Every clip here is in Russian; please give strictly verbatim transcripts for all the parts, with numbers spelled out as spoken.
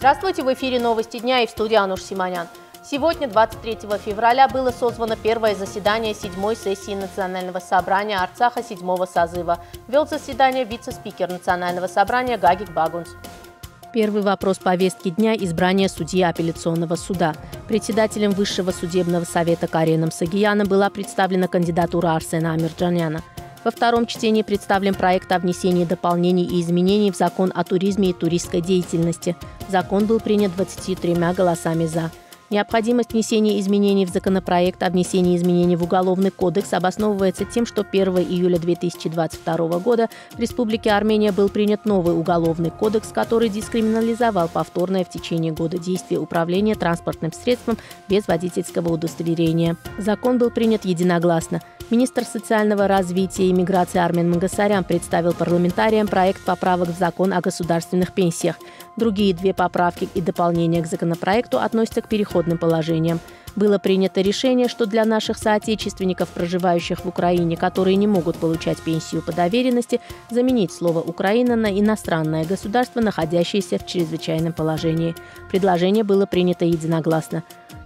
Здравствуйте, в эфире новости дня и в студии Ануш Симонян. Сегодня, двадцать третьего февраля, было созвано первое заседание седьмой сессии Национального собрания Арцаха седьмого созыва. Вел заседание вице-спикер Национального собрания Гагик Багунс. Первый вопрос повестки дня – избрание судьи апелляционного суда. Председателем Высшего судебного совета Кареном Сагияном была представлена кандидатура Арсена Амирджаняна. Во втором чтении представлен проект о внесении дополнений и изменений в закон о туризме и туристской деятельности. Закон был принят двадцатью тремя голосами «за». Необходимость внесения изменений в законопроект о внесении изменений в Уголовный кодекс обосновывается тем, что первого июля две тысячи двадцать второго года в Республике Армения был принят новый Уголовный кодекс, который дискриминализовал повторное в течение года действие управления транспортным средством без водительского удостоверения. Закон был принят единогласно. Министр социального развития и миграции Армен Мангасарян представил парламентариям проект поправок в закон о государственных пенсиях. Другие две поправки и дополнения к законопроекту относятся к переходным положениям. Было принято решение, что для наших соотечественников, проживающих в Украине, которые не могут получать пенсию по доверенности, заменить слово «Украина» на иностранное государство, находящееся в чрезвычайном положении. Предложение было принято единогласно.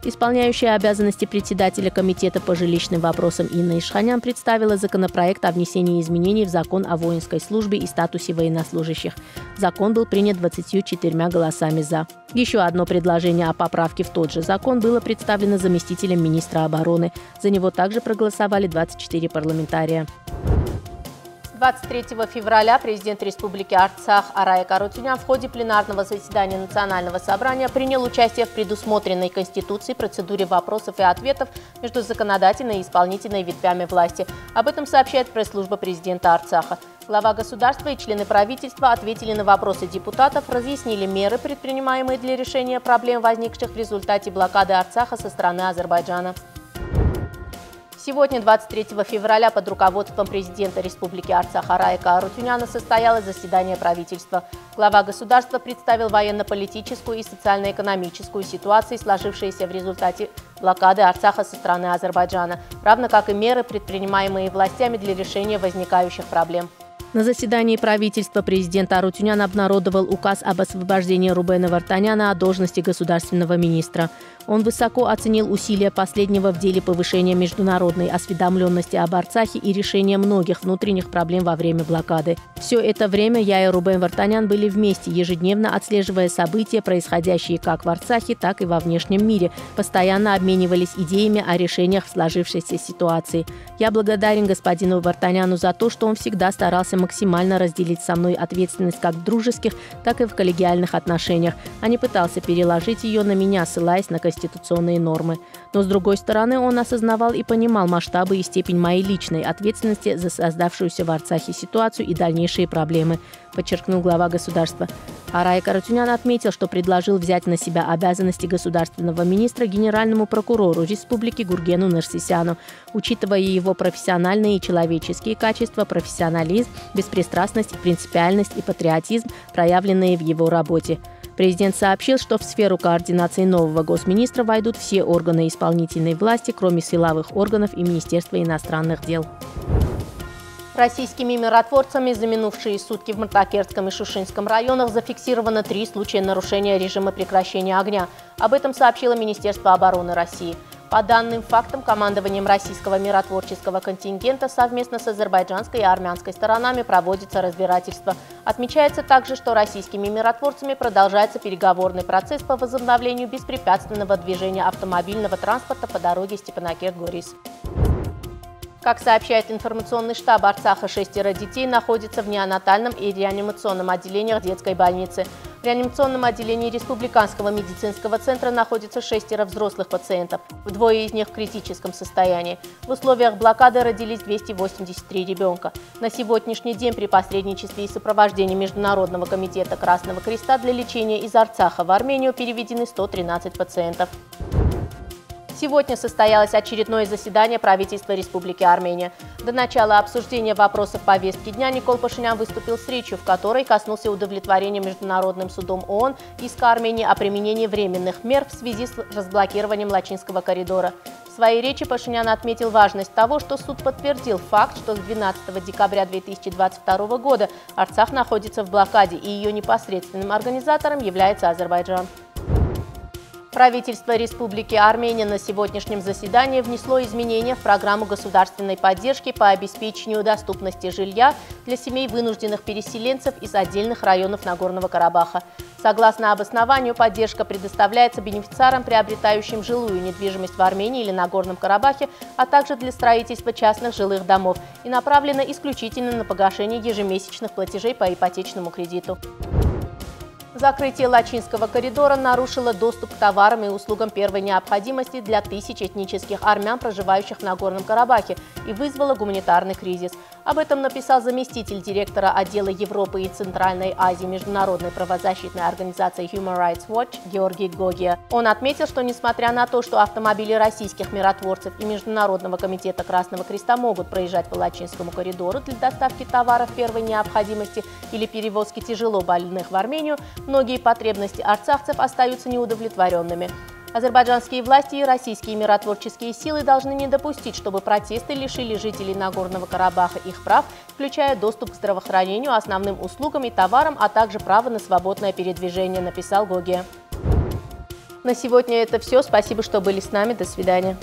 Исполняющая обязанности председателя Комитета по жилищным вопросам Инна Ишханян представила законопроект о внесении изменений в закон о воинской службе и статусе военнослужащих. Закон был принят двадцатью четырьмя голосами «за». Еще одно предложение о поправке в тот же закон было представлено заместителем министра обороны. За него также проголосовали двадцать четыре парламентария. двадцать третьего февраля президент Республики Арцах Арай Карутинян в ходе пленарного заседания Национального собрания принял участие в предусмотренной Конституцией процедуре вопросов и ответов между законодательной и исполнительной ветвями власти. Об этом сообщает пресс-служба президента Арцаха. Глава государства и члены правительства ответили на вопросы депутатов, разъяснили меры, предпринимаемые для решения проблем, возникших в результате блокады Арцаха со стороны Азербайджана. Сегодня, двадцать третьего февраля, под руководством президента Республики Арцах Раика Арутюняна состоялось заседание правительства. Глава государства представил военно-политическую и социально-экономическую ситуацию, сложившуюся в результате блокады Арцаха со стороны Азербайджана, равно как и меры, предпринимаемые властями для решения возникающих проблем. На заседании правительства президент Арутюнян обнародовал указ об освобождении Рубена Вартаняна от должности государственного министра. Он высоко оценил усилия последнего в деле повышения международной осведомленности об Арцахе и решения многих внутренних проблем во время блокады. Все это время я и Рубен Вартанян были вместе, ежедневно отслеживая события, происходящие как в Арцахе, так и во внешнем мире, постоянно обменивались идеями о решениях в сложившейся ситуации. Я благодарен господину Вартаняну за то, что он всегда старался максимально разделить со мной ответственность как в дружеских, так и в коллегиальных отношениях, а не пытался переложить ее на меня, ссылаясь на конституционные нормы. Но, с другой стороны, он осознавал и понимал масштабы и степень моей личной ответственности за создавшуюся в Арцахе ситуацию и дальнейшие проблемы, подчеркнул глава государства. Арай Карутюнян отметил, что предложил взять на себя обязанности государственного министра генеральному прокурору республики Гургену Нерсисяну, учитывая его профессиональные и человеческие качества, профессионализм, беспристрастность, принципиальность и патриотизм, проявленные в его работе. Президент сообщил, что в сферу координации нового госминистра войдут все органы исполнительной власти, кроме силовых органов и Министерства иностранных дел. Российскими миротворцами за минувшие сутки в Мартакерском и Шушинском районах зафиксировано три случая нарушения режима прекращения огня. Об этом сообщило Министерство обороны России. По данным фактам, командованием российского миротворческого контингента совместно с азербайджанской и армянской сторонами проводится разбирательство. Отмечается также, что российскими миротворцами продолжается переговорный процесс по возобновлению беспрепятственного движения автомобильного транспорта по дороге Степанакерт-Горис. Как сообщает информационный штаб Арцаха, шестеро детей находятся в неонатальном и реанимационном отделениях детской больницы. В реанимационном отделении Республиканского медицинского центра находятся шестеро взрослых пациентов, вдвое из них в критическом состоянии. В условиях блокады родились двести восемьдесят три ребенка. На сегодняшний день при посредничестве и сопровождении Международного комитета Красного Креста для лечения из Арцаха в Армению переведены сто тринадцать пациентов. Сегодня состоялось очередное заседание правительства Республики Армения. До начала обсуждения вопросов повестки дня Никол Пашинян выступил с речью, в которой коснулся удовлетворения Международным судом ООН иска Армении о применении временных мер в связи с разблокированием Лачинского коридора. В своей речи Пашинян отметил важность того, что суд подтвердил факт, что с двенадцатого декабря две тысячи двадцать второго года Арцах находится в блокаде, и ее непосредственным организатором является Азербайджан. Правительство Республики Армения на сегодняшнем заседании внесло изменения в программу государственной поддержки по обеспечению доступности жилья для семей вынужденных переселенцев из отдельных районов Нагорного Карабаха. Согласно обоснованию, поддержка предоставляется бенефициарам, приобретающим жилую недвижимость в Армении или Нагорном Карабахе, а также для строительства частных жилых домов и направлена исключительно на погашение ежемесячных платежей по ипотечному кредиту. Закрытие Лачинского коридора нарушило доступ к товарам и услугам первой необходимости для тысяч этнических армян, проживающих в Нагорном Карабахе, и вызвало гуманитарный кризис. Об этом написал заместитель директора отдела Европы и Центральной Азии Международной правозащитной организации Human Rights Watch Георгий Гогия. Он отметил, что несмотря на то, что автомобили российских миротворцев и Международного комитета Красного Креста могут проезжать по Лачинскому коридору для доставки товаров первой необходимости или перевозки тяжело больных в Армению, многие потребности арцахцев остаются неудовлетворенными. Азербайджанские власти и российские миротворческие силы должны не допустить, чтобы протесты лишили жителей Нагорного Карабаха их прав, включая доступ к здравоохранению, основным услугам и товарам, а также право на свободное передвижение, написал Гогия. На сегодня это все. Спасибо, что были с нами. До свидания.